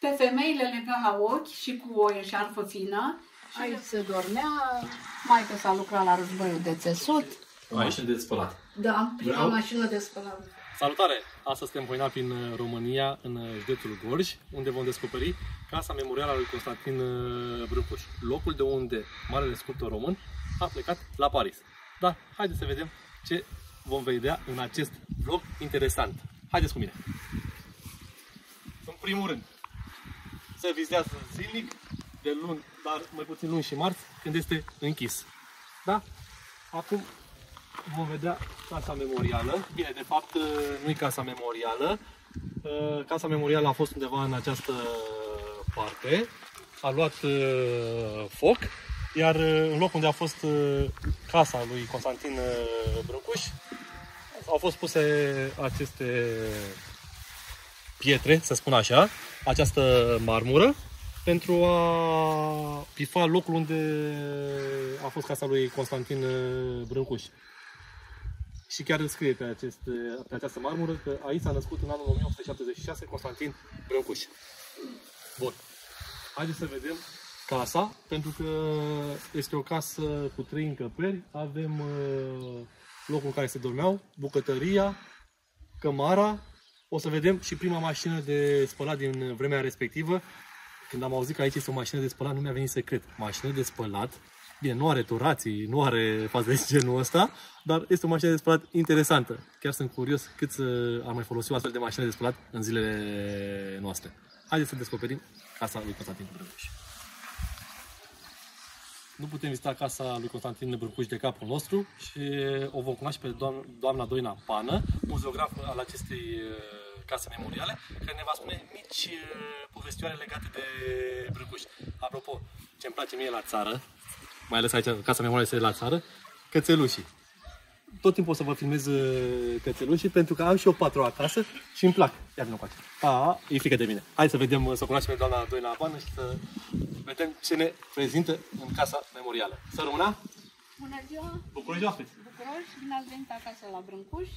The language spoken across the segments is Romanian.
Pe femei le lega la ochi și cu o eșarfă fină. Aici se dormea, maică s-a lucrat la războiul de țesut. Mașină de spălat. Da, prima mașină de spălat. Salutare! Astăzi suntem voinat prin România, în județul Gorj, unde vom descoperi Casa Memorială a lui Constantin Brâncuși, locul de unde marele sculptor român a plecat la Paris. Da, haideți să vedem ce vom vedea în acest vlog interesant. Haideți cu mine! În primul rând, se vizitează zilnic, de luni, dar mai puțin luni și marți, când este închis. Da? Acum vom vedea Casa Memorială. Bine, de fapt, nu e Casa Memorială. Casa Memorială a fost undeva în această parte. A luat foc, iar în locul unde a fost casa lui Constantin Brâncuși, au fost puse aceste pietre, să spun așa, această marmură, pentru a pifa locul unde a fost casa lui Constantin Brâncuși. Și chiar scrie pe această marmură că aici s-a născut în anul 1876 Constantin Brâncuși. Bun. Haideți să vedem casa, pentru că este o casă cu 3 încăperi. Avem locul în care se dormeau, bucătăria, cămara. O să vedem și prima mașină de spălat din vremea respectivă. Când am auzit că aici este o mașină de spălat, nu mi-a venit să cred. Mașină de spălat, bine, nu are turații, nu are faze de genul ăsta, dar este o mașină de spălat interesantă. Chiar sunt curios cât ar mai folosi o astfel de mașină de spălat în zilele noastre. Haideți să descoperim casa lui Constantin Brâncuși. Nu putem vizita casa lui Constantin Brâncuși de capul nostru și o vom cunoaște pe doamna Doina Pană, muzeograf al acestei case memoriale, care ne va spune mici povestioare legate de Brâncuși. Apropo, ce-mi place mie la țară, mai ales aici, Casa Memorială este la țară, cățelușii. Tot timpul o să vă filmez cățelușii, pentru că am și eu 4 acasă și îmi plac. Ia vină cu aceea. E frică de mine. Hai să vedem, să o cunoaștem pe doamna Doina Pană și să vedem ce ne prezintă în Casa Memorială. Să rămână! Bună ziua! Bucuroși oaspeți! Bucuroși! Bine ați venit acasă la Brâncuși!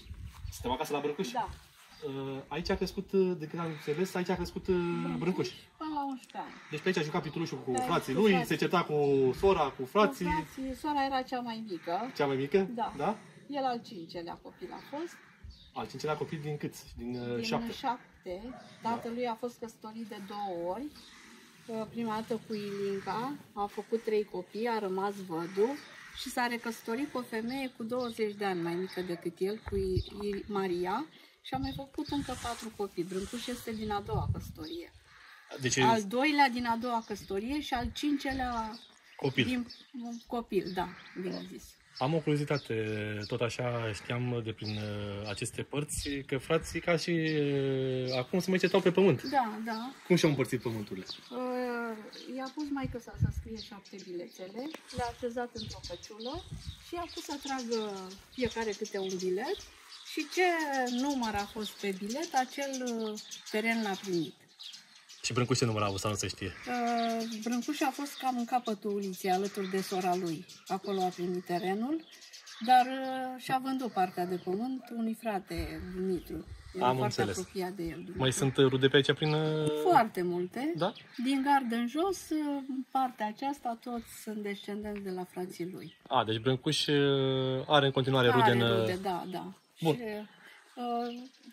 Suntem acasă la Brâncuși? Da. Aici a crescut, de când am înțeles, aici a crescut Brâncuși. Până la 11 ani. Deci pe aici a jucat Pitrușul cu frații lui, se certa cu sora, cu frații. Sora era cea mai mică. Cea mai mică? Da. Da? El al 5-lea copil a fost. Al 5-lea copil din câți? Din 7. Tatălui a fost căsătorit de 2 ori. Prima dată cu Ilinca, a făcut 3 copii, a rămas văduv și s-a recăsătorit cu o femeie cu 20 de ani mai mică decât el, cu Maria. Și am mai făcut încă 4 copii. Brâncuși este din a 2-a căsătorie. Deci, al 2-lea din a 2-a căsătorie și al 5-lea copil. Copil, da, bine zis. Am o curiozitate, tot așa știam de prin aceste părți, că frații ca și acum se mai certau pe pământ. Da, da. Cum și-au împărțit pământurile? I-a pus maică-sa să scrie 7 bilețele, le-a așezat într-o căciulă și i-a pus să tragă fiecare câte un bilet. Și ce număr a fost pe bilet, acel teren l-a primit. Și Brâncuși ce număr a avut, sau nu se știe? Brâncuși a fost cam în capătul uliței, alături de sora lui. Acolo a primit terenul, dar și-a vândut partea de pământ unui frate, Dumitru. Am înțeles. De el, mai sunt rude pe aici prin... Foarte multe. Da? Din gardă în jos, partea aceasta, toți sunt descendenți de la frații lui. A, deci Brâncuși are în continuare rude în... Are rude, da, da. Bun. Și,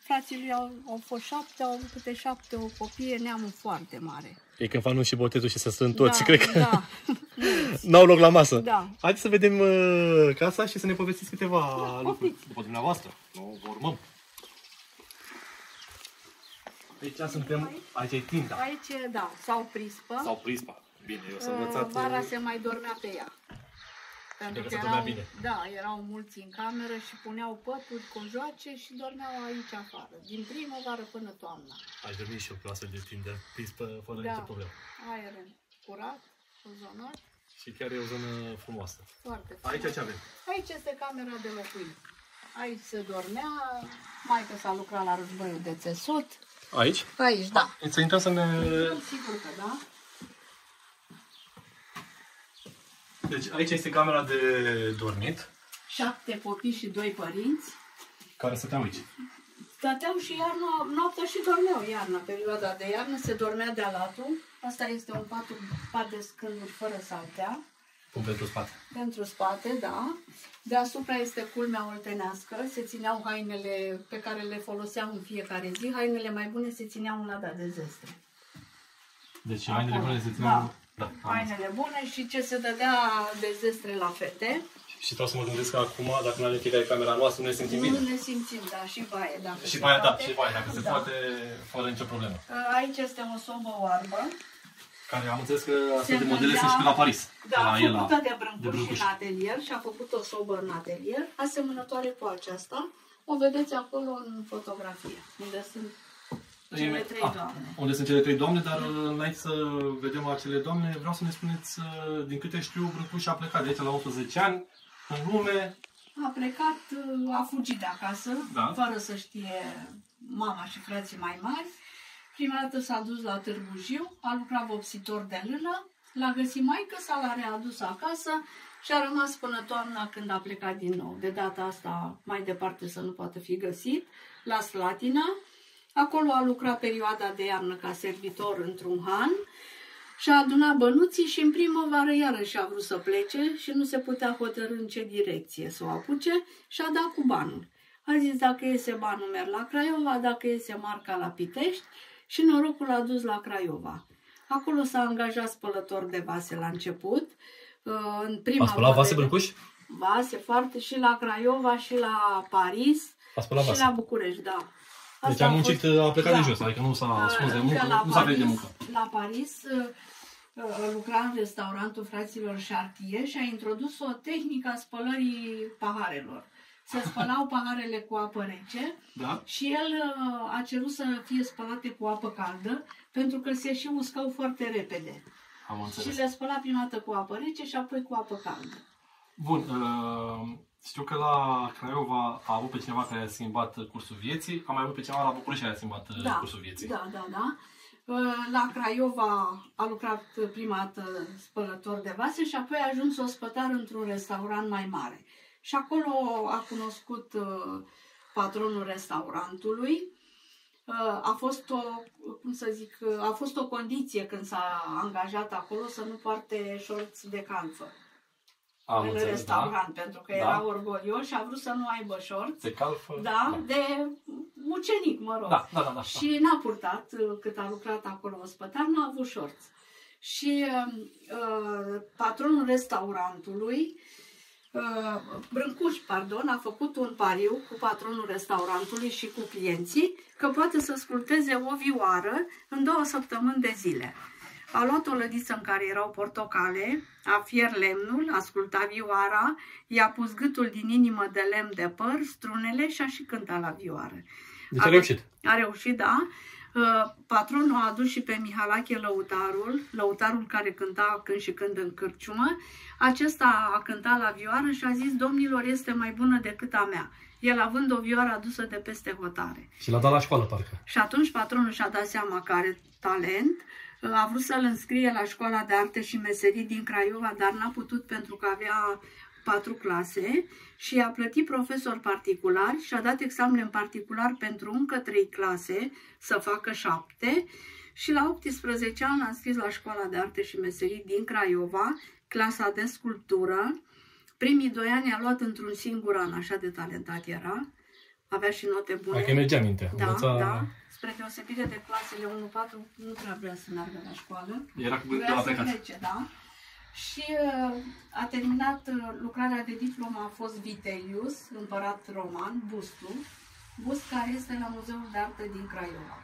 frații lui au fost 7, au avut câte 7 copii, neamul foarte mare. E când fac nu și botezul și se strâng toți, da, cred că da. N-au loc la masă. Da. Haideți să vedem casa și să ne povestiți câteva lucruri după dumneavoastră. Nu vă urmăm. Aici suntem, aici e tinta. Aici, da, sau prispa. Sau prispa. Bine, eu s-am învățat. Vara se mai dormea pe ea. Pentru că erau, da, erau mulți în cameră și puneau pături, cojoace și dormeau aici afară, din primăvară până toamna. Aș dormi și eu pe o astfel de tindă, prispă, fără nicio problemă. Aer curat, ozonat. Și chiar e o zonă frumoasă. Foarte frumoasă. Aici ce avem? Aici este camera de locuit. Aici se dormea, maică s-a lucrat la războiul de țesut. Aici? Aici, da. Să intrăm să ne... Sigur că da. Deci aici este camera de dormit. 7 copii și 2 părinți. Care stăteau aici. Stăteam și iarna, noaptea și dormeau iarna, perioada de iarnă, se dormea de-a latul. Asta este un pat de scânuri fără saltea. Pentru spate. Pentru spate, da. Deasupra este culmea oltenească, se țineau hainele pe care le foloseam în fiecare zi, hainele mai bune se țineau în lada de zestre. Deci hainele bune se țineau... Da, hainele bune și ce se dădea de zestre la fete. Și vreau să mă gândesc că acum, dacă nu avem fiecare camera noastră, nu ne simțim bine. Nu ne simțim, da, și baie, dacă și baie, da, și baie, dacă se poate, fără nicio problemă. Aici este o sobă oarbă. Care am înțeles că astfel de modele sunt și pe la Paris. Da, făcută de Brâncuși în atelier și a făcut o sobă în atelier, asemănătoare cu aceasta. O vedeți acolo în fotografie, unde sunt cele trei doamne. Unde sunt cele trei doamne, dar înainte să vedem acele doamne, vreau să ne spuneți, din câte știu, Brâncuși a plecat de aici la 18 ani, în lume. A plecat, a fugit de acasă, fără să știe mama și frații mai mari. Prima dată s-a dus la Târgu Jiu, a lucrat vopsitor de lână, l-a găsit maică-sa, l-a readus acasă și a rămas până toamna când a plecat din nou. De data asta, mai departe să nu poată fi găsit, la Slatina. Acolo a lucrat perioada de iarnă ca servitor într-un han și a adunat bănuții și în primăvară iarăși a vrut să plece și nu se putea hotărî în ce direcție să o apuce și a dat cu banul. A zis, dacă iese banul, merg la Craiova, dacă iese marca, la Pitești. Și norocul l-a dus la Craiova. Acolo s-a angajat spălător de vase la început. A spălat vase, Brâncuși? Vase, foarte, și la Craiova, și la Paris, și vase. La București, da. Asta deci a muncit, a plecat de jos, adică nu s-a spus de muncă, nu s-a plecat de muncă. La Paris lucra în restaurantul fraților Chartier și a introdus o tehnică a spălării paharelor. Se spălau paharele cu apă rece și el a cerut să fie spălate cu apă caldă pentru că se și uscau foarte repede. Am înțeles. Și le spăla prima dată cu apă rece și apoi cu apă caldă. Bun, știu că la Craiova a avut pe cineva care a schimbat cursul vieții, a mai avut pe cineva la București care a schimbat cursul vieții. Da. La Craiova a lucrat prima dată spălător de vase și apoi a ajuns ospătar într-un restaurant mai mare. Și acolo a cunoscut patronul restaurantului. A fost o, cum să zic, a fost o condiție când s-a angajat acolo să nu poarte șorți de calfă în restaurant, pentru că era orgolios și a vrut să nu aibă șorți de calfă, de mucenic, mă rog. Și n-a purtat, cât a lucrat acolo ospătar, n-a avut șorți. Și patronul restaurantului Brâncuși, pardon, a făcut un pariu cu patronul restaurantului și cu clienții că poate să sculpteze o vioară în 2 săptămâni de zile. A luat o lădiță în care erau portocale, a fiert lemnul, a sculptat vioara, i-a pus gâtul din inimă de lemn de păr, strunele și a și cântat la vioară. Deci a reușit. A reușit, da. Patronul a adus și pe Mihalache lăutarul care cânta când și când în cârciumă. Acesta a cântat la vioară și a zis, domnilor, este mai bună decât a mea. El având o vioară adusă de peste hotare. Și l-a dat la școală, parcă. Și atunci patronul și-a dat seama că are talent, a vrut să-l înscrie la Școala de Arte și Meserii din Craiova, dar n-a putut pentru că avea 4 clase și i-a plătit profesori particulari și a dat examene în particular pentru încă 3 clase, să facă 7 și la 18 ani a înscris la Școala de Arte și Meserii din Craiova, clasa de sculptură. Primii 2 ani a luat într-un singur an, așa de talentat era, avea și note bune. Dacă mergea minte. Da. Spre deosebire de clasele 1-4, nu prea vrea să meargă la școală. Era cu gândul la plecat. Și a terminat lucrarea de diplomă, a fost Vitelius, împărat roman, bustul, bust care este la Muzeul de Artă din Craiova.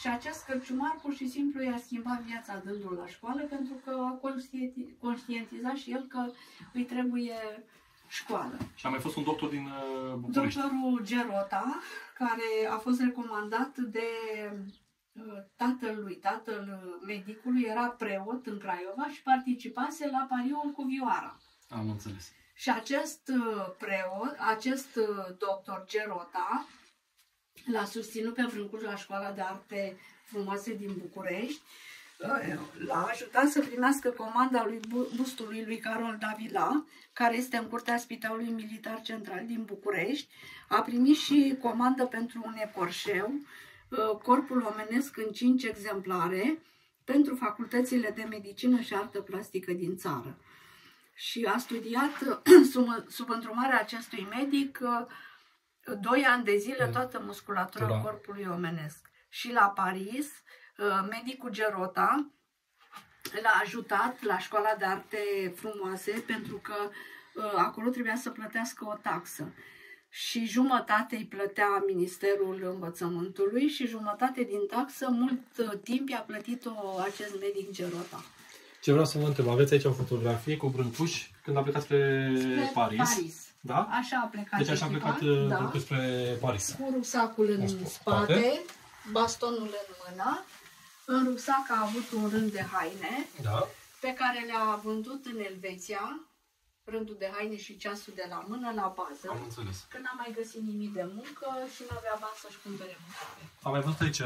Și acest cărciumar pur și simplu i-a schimbat viața dându-l la școală pentru că a conștientizat și el că îi trebuie școală. Și a mai fost un doctor din București. Doctorul Gerota, care a fost recomandat de tatăl medicului, era preot în Craiova și participase la pariul cu vioara. Am înțeles. Și acest preot, acest doctor Gerota, l-a susținut pe Brâncuși la Școala de Arte Frumoase din București, l-a ajutat să primească comanda lui bustului lui Carol Davila, care este în curtea Spitalului Militar Central din București. A primit și comandă pentru un ecorșeu, corpul omenesc în 5 exemplare, pentru facultățile de medicină și artă plastică din țară. Și a studiat sub îndrumarea acestui medic 2 ani de zile toată musculatura corpului omenesc. Și la Paris, medicul Gerota l-a ajutat la Școala de Arte Frumoase, pentru că acolo trebuia să plătească o taxă. Și jumătate îi plătea Ministerul Învățământului și jumătate din taxă, mult timp i-a plătit-o acest medic Gerota. Ce vreau să vă întreb, aveți aici o fotografie cu Brâncuși când a plecat spre Paris. Da? Așa a plecat. Deci așa a plecat Brâncuși spre Paris. Cu rucsacul în spate, bastonul în mână. În rucsac a avut un rând de haine, pe care le-a vândut în Elveția. Rândul de haine și ceasul de la mână la bază. Am înțeles. Că n-a mai găsit nimic de muncă și nu avea bani să-și cumpere mâncare. Am mai văzut aici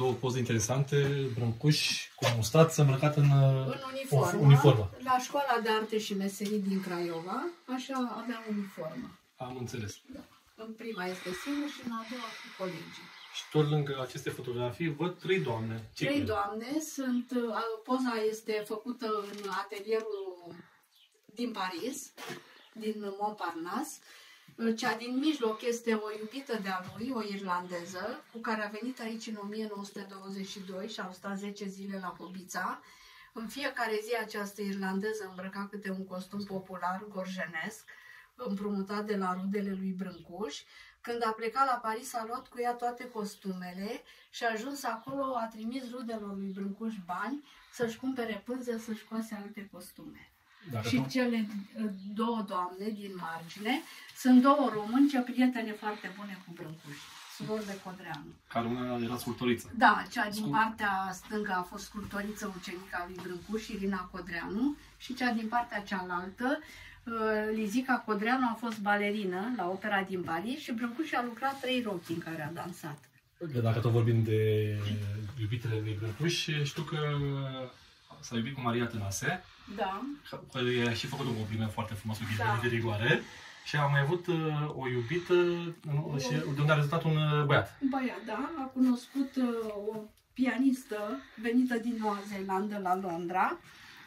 două poze interesante, Brâncuși cu mustață îmbrăcat în uniformă. La Școala de Arte și Meserii din Craiova, așa avea uniformă. Am înțeles. Da. În prima este singur și în a doua cu colegii. Și tot lângă aceste fotografii văd 3 doamne. Trei doamne. Sunt, poza este făcută în atelierul din Paris, din Montparnasse. Cea din mijloc este o iubită de-a lui, o irlandeză, cu care a venit aici în 1922 și au stat 10 zile la Hobița. În fiecare zi această irlandeză îmbrăca câte un costum popular gorjenesc, împrumutat de la rudele lui Brâncuși. Când a plecat la Paris, a luat cu ea toate costumele și a ajuns acolo, a trimis rudelor lui Brâncuși bani să-și cumpere pânză, să-și coase alte costume. Dacă și cele două doamne din margine sunt două românce, prietene foarte bune cu Brâncuși, surori de Codreanu. Care una era sculptoriță. Da, cea din partea stângă a fost sculptoriță, ucenică lui Brâncuși, Irina Codreanu, și cea din partea cealaltă, Lizica Codreanu, a fost balerină la Opera din Paris și Brâncuși a lucrat 3 rochii în care a dansat. Dacă tot vorbim de iubitele lui Brâncuși, știu că s-a iubit cu Maria Tânase. Da. I-a și făcut un compliment foarte frumos cu ghidul de rigoare. Și a mai avut o iubită, de unde a rezultat un băiat. Un băiat, da. A cunoscut o pianistă venită din Noua Zeelandă la Londra,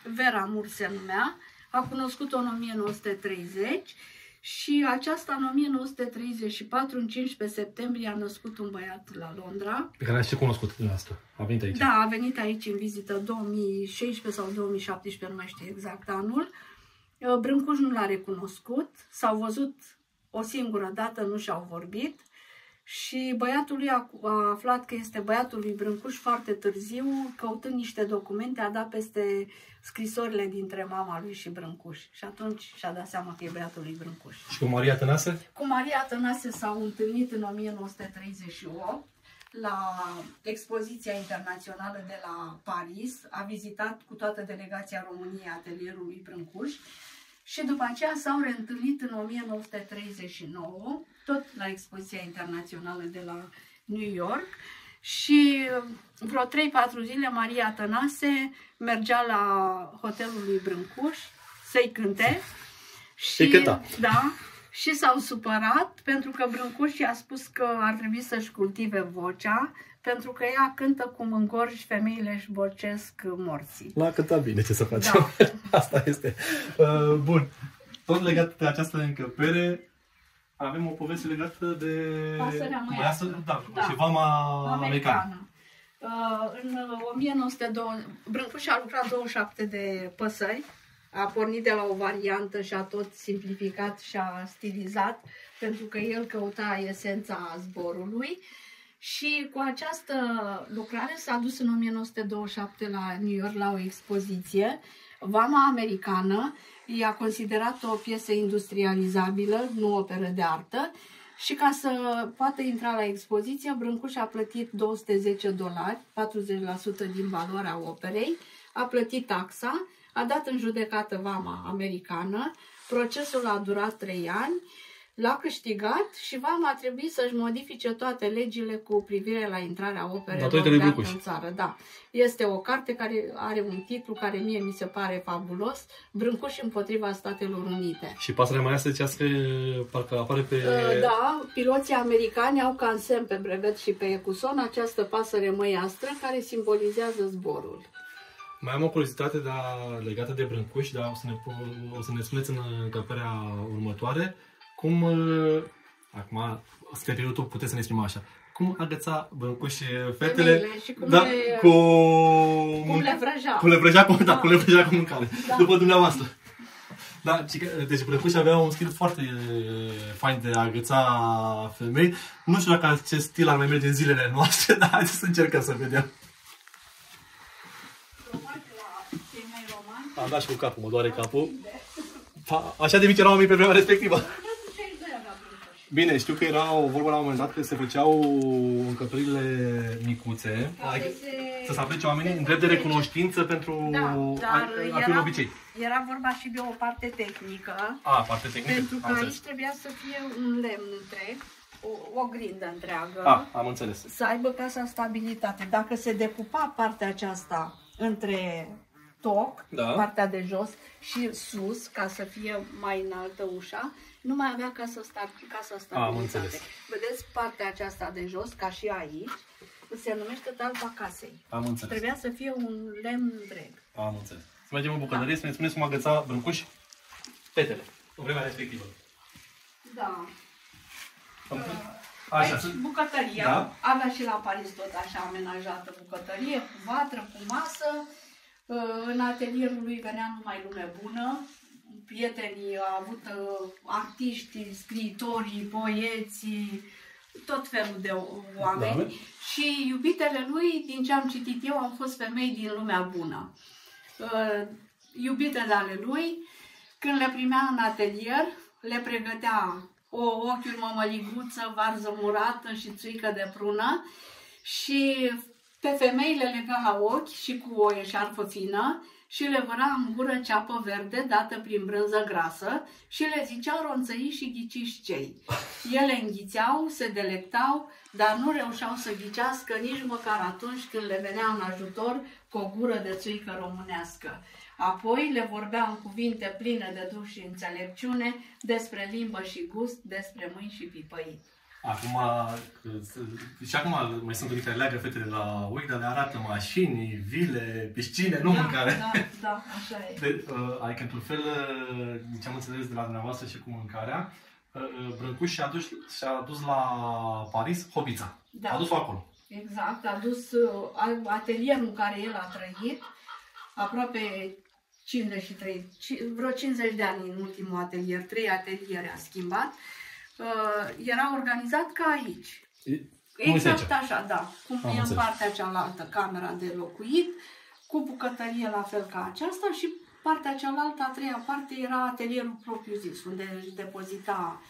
Vera Murselmea. A cunoscut-o în 1930 și aceasta în 1934, în 15 septembrie, a născut un băiat la Londra. Pe care l-a și cunoscut dumneavoastră. A venit aici. Da, a venit aici în vizită 2016 sau 2017, nu mai știu exact anul. Brâncuși nu l-a recunoscut, s-au văzut o singură dată, nu și-au vorbit. Și băiatul lui a aflat că este băiatul lui Brâncuși foarte târziu, căutând niște documente, a dat peste scrisorile dintre mama lui și Brâncuși. Și atunci și-a dat seama că e băiatul lui Brâncuși. Și cu Maria Tânase? Cu Maria Tânase s-au întâlnit în 1938 la expoziția internațională de la Paris. A vizitat cu toată delegația României atelierul lui Brâncuși. Și după aceea s-au reîntâlnit în 1939, tot la expoziția internațională de la New York, și vreo 3-4 zile Maria Tânase mergea la hotelul lui Brâncuși să-i cânte și, și s-au supărat pentru că Brâncuși i-a spus că ar trebui să-și cultive vocea, pentru că ea cântă cum în Gorj femeile își bocesc morții. L-a cântat bine, ce să facem. Da. Asta este. Bun. Tot legat de această încăpere, avem o poveste legată de pasărea măiască. Și vama americană. În 1920, Brâncuși a lucrat 27 de păsări. A pornit de la o variantă și a tot simplificat și a stilizat, pentru că el căuta esența zborului. Și cu această lucrare s-a dus în 1927 la New York la o expoziție. Vama americană i-a considerat o piesă industrializabilă, nu operă de artă. Și ca să poată intra la expoziție, Brâncuși a plătit $210, 40% din valoarea operei, a plătit taxa, a dat în judecată vama americană, procesul a durat 3 ani, l-a câștigat și vama a trebuit să-și modifice toate legile cu privire la intrarea operelor în țară. Da. Este o carte care are un titlu care mie mi se pare fabulos, Brâncuși împotriva Statelor Unite. Și pasărea mai asta zicească, parcă apare pe... Da, piloții americani au ca în semn pe brevet și pe ecuson această pasăre măiastră care simbolizează zborul. Mai am o curiozitate legată de Brâncuși, dar o să ne spuneți în încăperea următoare. Cum, acum, spre perioadul puteți să ne exprimăm așa, cum agăța Brâncuși fetele și cum, da, le, cum le vrăja. Cum le vrăja cu, da, da, cum le vrăja cu mâncare, da, după dumneavoastră. Da, deci Brâncuși avea un stil foarte fain de a agăța femei. Nu știu dacă acest stil ar mai merge în zilele noastre, dar hai să încercăm să vedem. Am dat și cu capul, mă doare capul. Așa de mici erau oamenii pe vremea respectivă. Bine, știu că era o vorbă la un moment dat că se făceau încăpările micuțe, adică să se aplece oamenii în drept de recunoștință pentru, da, a fi un obicei. Era vorba și de o parte tehnică, pentru că aici trebuia să fie un lemn întreg, o grindă întreagă, am înțeles, să aibă casa stabilitate. Dacă se decupa partea aceasta între toc, da, partea de jos și sus, ca să fie mai înaltă ușa, nu mai avea ca să stabilitate. Vedeți, partea aceasta de jos, ca și aici, se numește talpa casei. Am înțeles. Trebuia să fie un lemn întreg. Am înțeles. Să mergem în bucătărie, da, să ne spuneți cum agăța Brâncuși fetele în vremea respectivă. Da. Așa. Aici bucătăria, da, avea și la Paris tot așa amenajată bucătărie, cu vatră, cu masă. În atelierul lui venea numai lume bună, prietenii, au avut artiști, scriitorii, poeții, tot felul de oameni, da, și iubitele lui, din ce am citit eu, au fost femei din lumea bună. Iubitele ale lui, când le primea în atelier, le pregătea o ochiuri mămăliguță, varză murată și țuică de prună și pe femeile le lega la ochi și cu o eșarfă fină și le văra în gură ceapă verde dată prin brânză grasă și le ziceau ronțăi și ghiciși cei. Ele înghițeau, se delectau, dar nu reușeau să ghicească nici măcar atunci când le venea în ajutor cu o gură de țuică românească. Apoi le vorbea în cuvinte pline de duh și înțelepciune despre limbă și gust, despre mâini și pipăi. Acum, și acum mai sunt unii care leagă fetele la ochi, dar le arată mașini, vile, piscine, nu mâncare. Da, da, așa e. Adică, într-un fel, din ce am înțeles de la dumneavoastră și cu mâncarea, Brâncuși și-a dus la Paris Hobița. Da. A dus-o acolo. Exact, a dus atelierul în care el a trăit, aproape 53, vreo 50 de ani în ultimul atelier, 3 ateliere a schimbat. Era organizat ca aici. Exact așa, da. Cum e în partea cealaltă, camera de locuit, cu bucătărie la fel ca aceasta și partea cealaltă, a treia parte, era atelierul propriu-zis, unde își depozita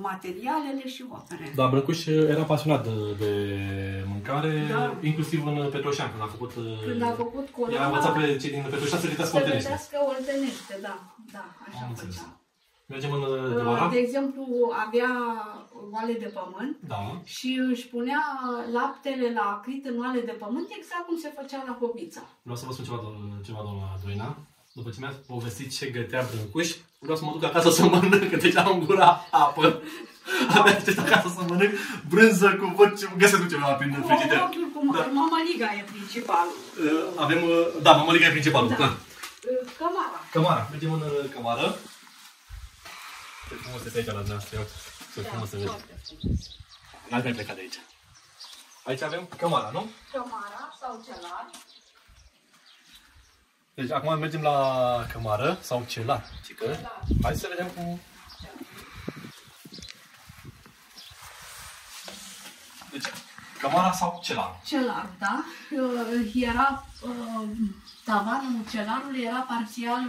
materialele și operele. Da, Brâncuși era pasionat de mâncare, da, inclusiv în Petroșani, când a făcut... Când a făcut colona... I-a învățat pe cei din Petroșani să vedească oltenește. Să vedească oltenește, da, da, așa făcea. De exemplu, avea oale de pământ, da, și își punea laptele la acrit în oale de pământ, exact cum se făcea la Hobița. Vreau să vă spun ceva, doamna Doina. După ce mi-ați povestit ce gătea Brâncuși, vreau să mă duc acasă să mănânc, că deja am gura apă. Abia aștept acasă să mănânc brânză cu văd ce găsesc ceva prin frigider. Da. Mămăliga e principalul. Avem, da, mămăliga e principalul. Da. Da. Cămara. Cămara. Mergem în cămară. Ce frumos este aici la dumneavoastră, ce frumos se vede. N-ați mai plecat de aici. Aici avem cămara, nu? Cămara sau celar. Deci acum mergem la cămară sau celar. Celar. Hai să vedem cum... Deci, cămara sau celar? Celar, da. Era... Tavanul celarului era parțial...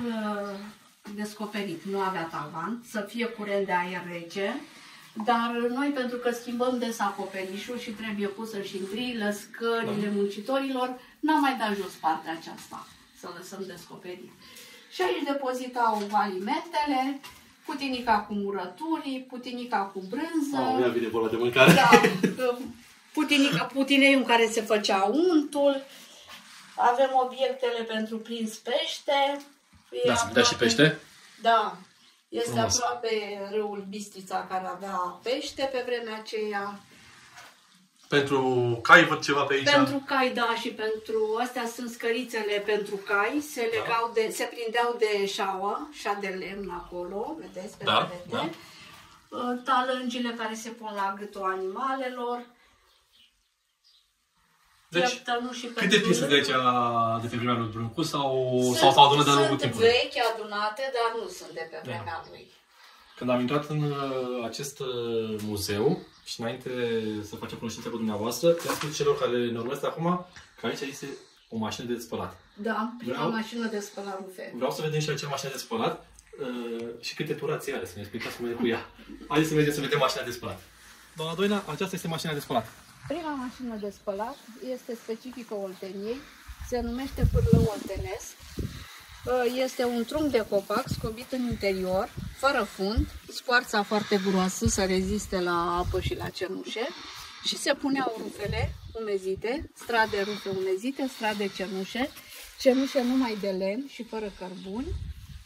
descoperit, nu avea tavan, să fie curent de aer rece, dar noi, pentru că schimbăm des acoperișul și trebuie pusă și șindriile, scările, da, muncitorilor, n-am mai dat jos partea aceasta, să lăsăm descoperit. Și aici depozitau alimentele, putinica cu murături, putinica cu brânză. Mamă, vine boala de mâncare. Da, putineiul în care se făcea untul. Avem obiectele pentru prins pește. Da, se vedea și pește? Da. Este frumos. Aproape râul Bistrița, care avea pește pe vremea aceea. Pentru cai văd ceva pe aici? Pentru cai, da, și pentru... Astea sunt scărițele pentru cai. Se legau de, se prindeau de șaua, șa de lemn acolo, vedeți, pe vede. Da. Talângile care se pun la gâtul animalelor. Deci, câte piese de aici de pe vremea lui Brâncuși s-au adunat de-a lungul timpului? Sunt vechi adunate, dar nu sunt de pe vremea lui. Când am intrat în acest muzeu și înainte să facem cunoștință cu dumneavoastră, i-am spus celor care ne urmăresc acum că aici este o mașină de spălat. Da, prima mașină de spălat rufe. Vreau să vedem și acea mașină de spălat și câte turații are, să ne explicați cum e cu ea. Haideți să mergem să vedem mașina de spălat. Doamna Doina, aceasta este mașina de spălat. Prima mașină de spălat este specifică Olteniei, se numește pârlău oltenesc. Este un trunchi de copac scobit în interior, fără fund, scoarța foarte groasă să reziste la apă și la cenușe și se puneau rufele umezite, strade rufe umezite, strade cenușe, cenușe numai de lemn și fără cărbuni.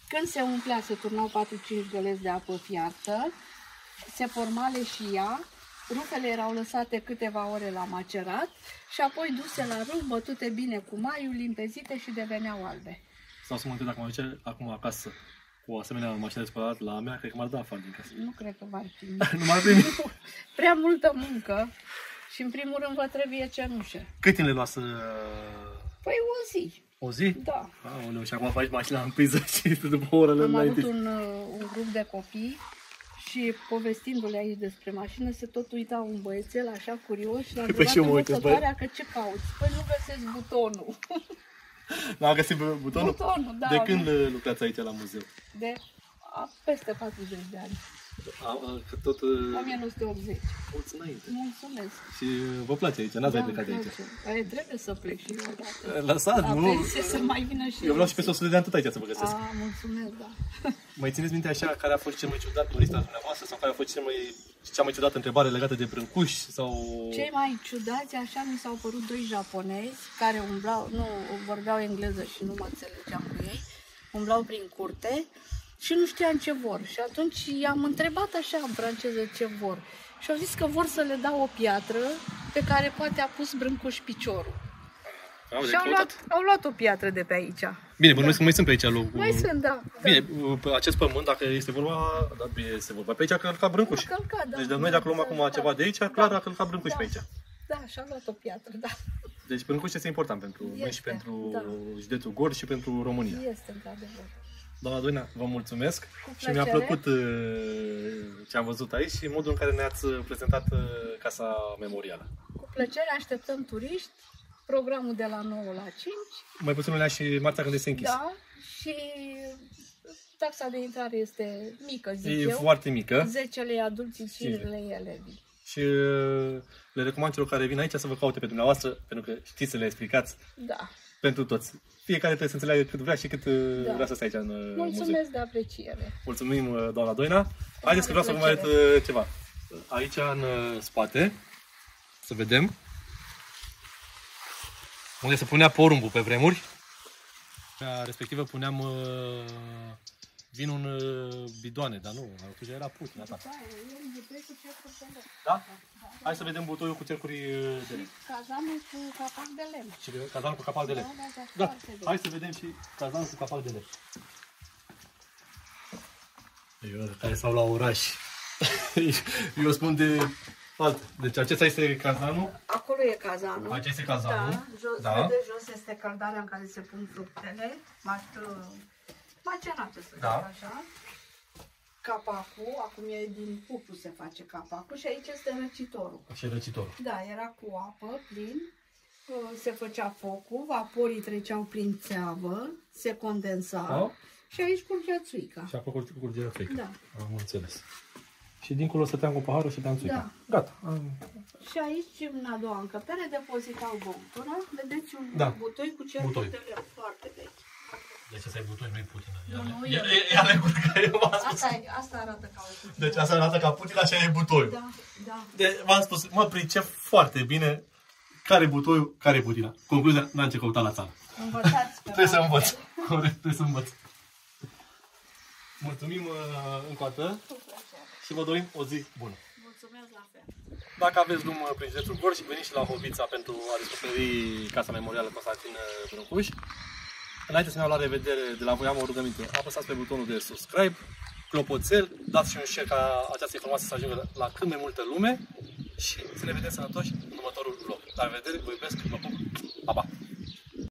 Când se umplea, se turnau 4-5 găleți de apă fiartă, se formale și ea. Rufele erau lăsate câteva ore la macerat și apoi duse la râu, bătute bine cu maiul, limpezite și deveneau albe. Sau să mă întreb dacă mă duce acum acasă cu o asemenea mașină de spălat la mea, cred că m-ar da afară din casă. Nu cred că m-ar primi. Nu m-ar primi? Prea multă muncă și în primul rând vă trebuie cenușe. Cât timp le luasă? Păi o zi. O zi? Da. Aoleu, și acum faci mașina în priză și după o oră le-am înainte. Am avut un grup de copii. Și povestindu-le aici despre mașină, se tot uita un băiețel așa curios și l-a întrebat în măsătoarea că ce cauți? Păi nu găsesc butonul. N-am găsit butonul? Butonul, da. De când lucrați aici la muzeu? De peste 40 de ani. Tot... 1980. Mulți înainte. Mulțumesc. Și vă place aici, n-ați mai plecat de aici. Păi trebuie să plec și eu odată. Lăsați, nu? Pensie, să mai vină și eu. Eu vreau și peste 100 de ani tot aici să vă găsesc. A, mulțumesc, da. Mai țineți minte așa care a fost cel mai ciudat turist al dumneavoastră sau care a fost cea mai ciudată întrebare legată de Brâncuși? Sau... Cei mai ciudați, așa mi s-au părut doi japonezi care umblau, nu vorbeau engleză și nu mă înțelegeam cu ei, umblau prin curte și nu știam ce vor. Și atunci i-am întrebat așa în franceză ce vor. Și au zis că vor să le dau o piatră pe care poate a pus Brâncuși piciorul. Și au luat o piatră de pe aici. Bine, bănuiesc că mai sunt pe aici locul. Mai sunt, da. Bine, pe acest pământ, dacă este vorba, dar se vorba pe aici, că a călcat Brâncuși. Deci de noi, dacă luăm acum ceva de aici, clar a călcat Brâncuși pe aici. Da, și-a luat o piatră, da. Deci Brâncuși este important pentru noi și pentru județul Gorj și pentru România. Este, într-adevăr. Doamna Doina, vă mulțumesc și mi-a plăcut ce am văzut aici și modul în care ne-ați prezentat Casa Memorială. Cu plăcere, așteptăm turiști, programul de la 9 la 5. Mai puțin lunea și marțea când este închis. Da, și taxa de intrare este mică, zic eu. Foarte mică. 10 lei adulții, 5 lei elevii. Și le recomand celor care vin aici să vă caute pe dumneavoastră, pentru că știți să le explicați. Da. Pentru toți. Fiecare trebuie să înțeleagă cât vrea și cât vrea să stai aici în muzeu. Mulțumesc de apreciere. Mulțumim, doamna Doina. Haideți că vreau să vă mai arăt ceva. Aici, în spate, să vedem, unde se punea porumbul pe vremuri. Respectiv puneam vin în bidoane, dar nu, deja era put. Da? Da? Hai să vedem butoiul cu cercuri de lemn. Cazanul cu capac de lemn. Și cazanul cu capac de lemn. Da, hai să vedem și cazanul cu capac de lemn. Eu, care s-au la oraș. Eu spun de alt. Deci acesta este cazanul. Acolo e cazanul. Acesta este cazanul. Da, jos, da. De jos este căldarea în care se pun fructele. Macerată, să zic așa. Capacul, acum e din pupul se face capacul și aici este răcitorul. Și răcitorul. Da, era cu apă plin, se făcea focul, vaporii treceau prin țeavă, se condensa și aici curgea țuica. Și apă curgea țuica. Da. Am înțeles. Și dincolo stăteam cu paharul și dam țuica. Da. Gata. Și aici, în a doua încăpere, depozitau băutura. Vedeți un butoi cu cercuri de lemn foarte vechi. Deci asta e Butoși, nu-i Putina. Asta arată ca o Putina. Deci asta arată ca Putina și aia e Butoiul. Da, da. Deci v-am spus, mă pricep foarte bine care e Butoiul, care e Putina. Concluzia, n-am ce căuta la țară. Învățați. Trebuie să învăț. Trebuie să învăț. Mulțumim încă o dată și vă dorim o zi bună. Mulțumesc la fel. Dacă aveți drum prin județul Gorj, veniți și la Hobița pentru a descoperi Casa Memorială Constantin Brâncuși. Înainte să ne iau la revedere, de la voi am o rugăminte. Apăsați pe butonul de subscribe, clopoțel, dați și un share ca această informație să ajungă la cât mai multă lume și să ne vedem sănătoși în următorul vlog. La revedere, vă iubesc, vă pup, pa, pa!